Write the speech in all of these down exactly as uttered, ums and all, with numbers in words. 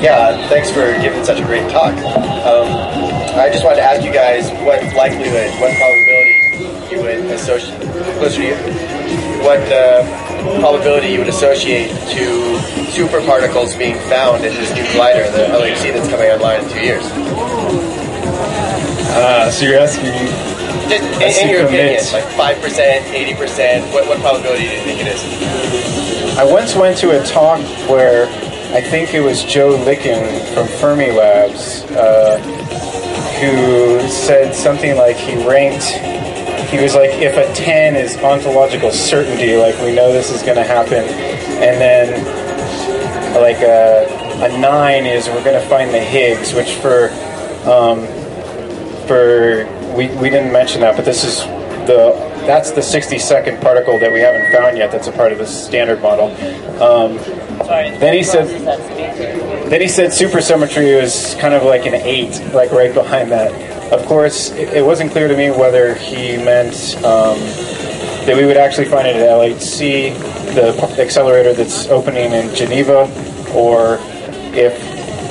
Yeah, thanks for giving such a great talk. Um, I just wanted to ask you guys what likelihood, what probability you would associate, what uh, probability you would associate to superparticles being found in this new collider, the L H C that's coming online in two years. Uh, so you're asking. Just in, in your opinion, like five percent, eighty percent, what, what probability do you think it is? I once went to a talk where I think it was Joe Licken from Fermi Labs uh, who said something like he ranked, he was like, if a ten is ontological certainty, like we know this is going to happen, and then like a, a nine is we're going to find the Higgs, which for, um, for... We, we didn't mention that, but this is the that's the sixty-second particle that we haven't found yet. That's a part of the standard model. Um, then he said, then he said supersymmetry was kind of like an eight, like right behind that. Of course, it, it wasn't clear to me whether he meant um, that we would actually find it at L H C, the accelerator that's opening in Geneva, or if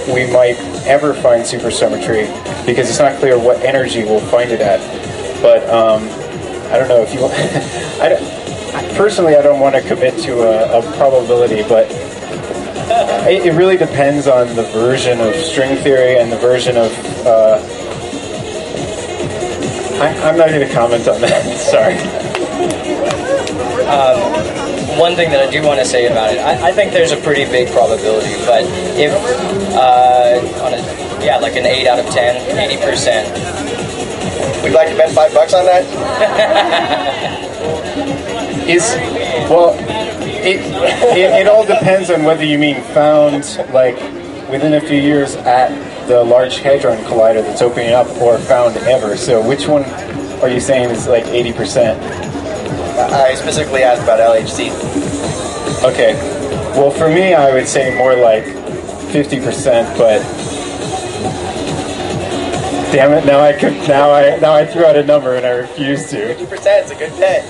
we might ever find supersymmetry, because it's not clear what energy we'll find it at. But um, I don't know if you want, I don't, personally I don't want to commit to a, a probability, but it, it really depends on the version of string theory and the version of, uh, I, I'm not going to comment on that, sorry. Um, one thing that I do want to say about it, I, I think there's a pretty big probability, but if, uh, on a Yeah, like an eight out of ten, eighty percent. Would you like to bet five bucks on that? Is well, it, it it all depends on whether you mean found like within a few years at the Large Hadron Collider that's opening up, or found ever. So which one are you saying is like eighty percent? I specifically asked about L H C. Okay. Well, for me, I would say more like fifty percent, but. Damn it! Now I could, now I now I threw out a number and I refused to. Fifty percent is a good bet.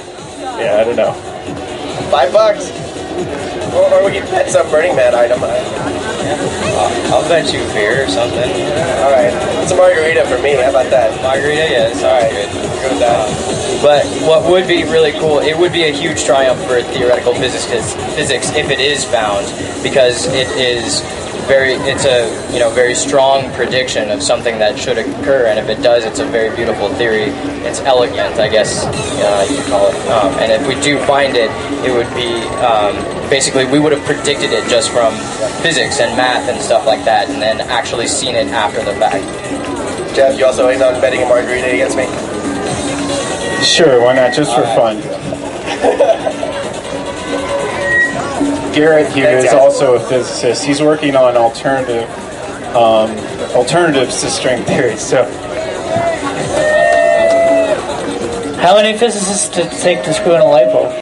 Yeah, I don't know. Five bucks, or, or we can bet some Burning Man item. I, yeah. I'll, I'll bet you beer or something. All right, it's a margarita for me. How about that? Margarita, yes. All right, good. We'll go with that. But what would be really cool? It would be a huge triumph for theoretical physics, physics if it is found, because it is. Very, it's a you know very strong prediction of something that should occur, and if it does, it's a very beautiful theory. It's elegant, I guess uh, you could call it. Um, and if we do find it, it would be um, basically we would have predicted it just from physics and math and stuff like that, and then actually seen it after the fact. Jeff, you also ain't on betting a margarita against me? Sure, why not? Just All for right. fun. Garrett here is also a physicist. He's working on alternative um, alternatives to string theory. So, how many physicists did it take to screw in a light bulb?